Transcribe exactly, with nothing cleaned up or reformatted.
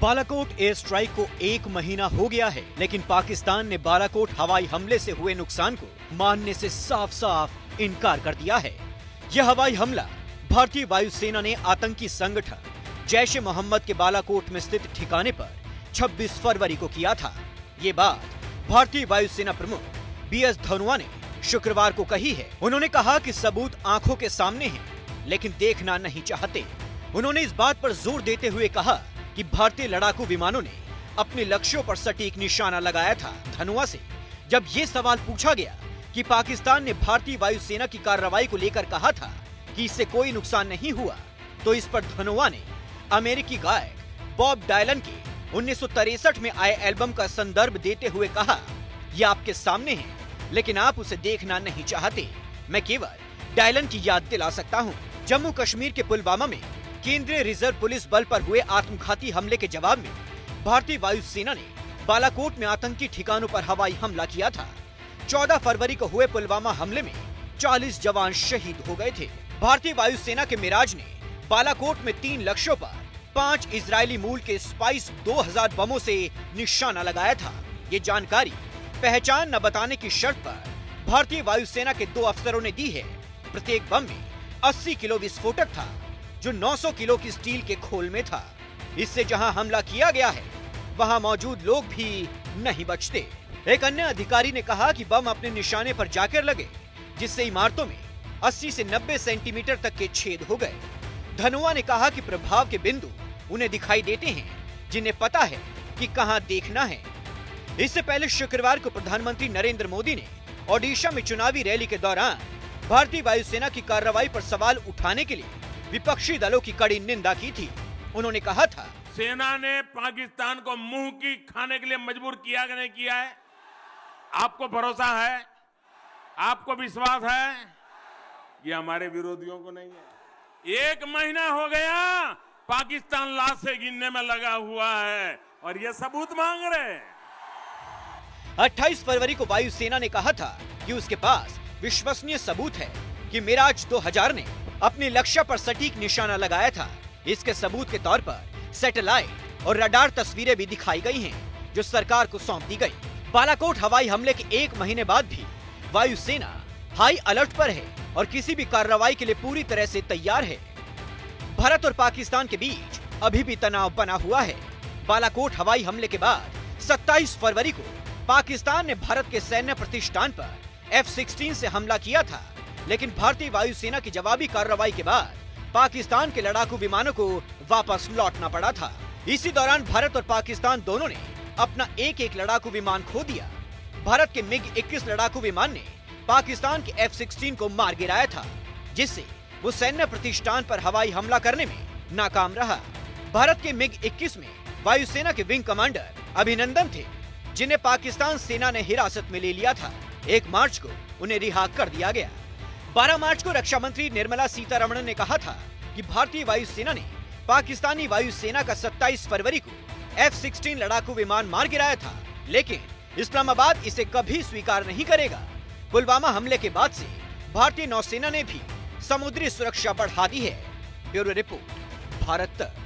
Balakot air strike को एक महीना हो गया है, लेकिन पाकिस्तान ने बालाकोट हवाई हमले से हुए नुकसान को मानने से साफ साफ इनकार कर दिया है। यह हवाई हमला भारतीय वायुसेना ने आतंकी संगठन जैश ए मोहम्मद के बालाकोट में स्थित ठिकाने पर छब्बीस फरवरी को किया था। ये बात भारतीय वायुसेना प्रमुख बीएस धनोआ ने शुक्रवार को कही है। उन्होंने कहा कि सबूत आंखों के सामने हैं, लेकिन देखना नहीं चाहते। उन्होंने इस बात पर जोर देते हुए कहा कि भारतीय लड़ाकू विमानों ने अपने लक्ष्यों पर सटीक निशाना लगाया था। धनोआ से जब ये सवाल पूछा गया कि पाकिस्तान ने भारतीय वायुसेना की कार्रवाई को लेकर कहा था कि इससे कोई नुकसान नहीं हुआ, तो इस पर धनोआ ने अमेरिकी गायक बॉब डायलन के उन्नीस सौ तिरसठ में आए एल्बम का संदर्भ देते हुए कहा, यह आपके सामने है, लेकिन आप उसे देखना नहीं चाहते। मैं केवल डायलन की याद दिला सकता हूँ। जम्मू कश्मीर के पुलवामा में केंद्रीय रिजर्व पुलिस बल पर हुए आत्मघाती हमले के जवाब में भारतीय वायुसेना ने बालाकोट में आतंकी ठिकानों पर हवाई हमला किया था। चौदह फरवरी को हुए पुलवामा हमले में चालीस जवान शहीद हो गए थे। भारतीय वायुसेना के मिराज ने बालाकोट में तीन लक्ष्यों पर पांच इजरायली मूल के स्पाइस दो हजार बमों से निशाना लगाया था। ये जानकारी पहचान न बताने की शर्त पर भारतीय वायुसेना के दो अफसरों ने दी है। प्रत्येक बम में अस्सी किलो विस्फोटक था, जो नौ सौ किलो की स्टील के खोल में था। इससे जहां हमला किया गया है, वहां मौजूद लोग भी नहीं बचते। एक अन्य अधिकारी ने कहा कि बम अपने निशाने पर जाकर लगे, जिससे इमारतों में अस्सी से नब्बे सेंटीमीटर तक के छेद हो गए। धनोआ ने कहा कि प्रभाव के बिंदु उन्हें दिखाई देते हैं, जिन्हें पता है कि कहां देखना है। इससे पहले शुक्रवार को प्रधानमंत्री नरेंद्र मोदी ने ओडिशा में चुनावी रैली के दौरान भारतीय वायुसेना की कार्रवाई पर सवाल उठाने के लिए विपक्षी दलों की कड़ी निंदा की थी। उन्होंने कहा था, सेना ने पाकिस्तान को मुंह की खाने के लिए मजबूर किया कि नहीं किया है? आपको भरोसा है, आपको विश्वास है? ये हमारे विरोधियों को नहीं है। एक महीना हो गया पाकिस्तान लाश से गिनने में लगा हुआ है और ये सबूत मांग रहे हैं। अट्ठाईस फरवरी को वायुसेना ने कहा था कि उसके पास विश्वसनीय सबूत है कि मिराज दो हजार ने अपने लक्ष्य पर सटीक निशाना लगाया था। इसके सबूत के तौर पर सैटेलाइट और रडार तस्वीरें भी दिखाई गई हैं, जो सरकार को सौंप दी गई। बालाकोट हवाई हमले के एक महीने बाद भी वायुसेना हाई अलर्ट पर है और किसी भी कार्रवाई के लिए पूरी तरह से तैयार है। भारत और पाकिस्तान के बीच अभी भी तनाव बना हुआ है। बालाकोट हवाई हमले के बाद सत्ताईस फरवरी को पाकिस्तान ने भारत के सैन्य प्रतिष्ठान पर एफ सोलह से हमला किया था, लेकिन भारतीय वायुसेना की जवाबी कार्रवाई के बाद पाकिस्तान के लड़ाकू विमानों को वापस लौटना पड़ा था। इसी दौरान भारत और पाकिस्तान दोनों ने अपना एक एक लड़ाकू विमान खो दिया। भारत के मिग इक्कीस लड़ाकू विमान ने पाकिस्तान के एफ सोलह को मार गिराया था, जिससे वो सैन्य प्रतिष्ठान पर हवाई हमला करने में नाकाम रहा। भारत के मिग इक्कीस में वायुसेना के विंग कमांडर अभिनंदन थे, जिन्हें पाकिस्तान सेना ने हिरासत में ले लिया था। एक मार्च को उन्हें रिहा कर दिया गया। बारह मार्च को रक्षा मंत्री निर्मला सीतारमण ने कहा था कि भारतीय वायुसेना ने पाकिस्तानी वायुसेना का सत्ताईस फरवरी को एफ सोलह लड़ाकू विमान मार गिराया था, लेकिन इस्लामाबाद इसे कभी स्वीकार नहीं करेगा। पुलवामा हमले के बाद से भारतीय नौसेना ने भी समुद्री सुरक्षा बढ़ा दी है। ब्यूरो रिपोर्ट, भारत तक।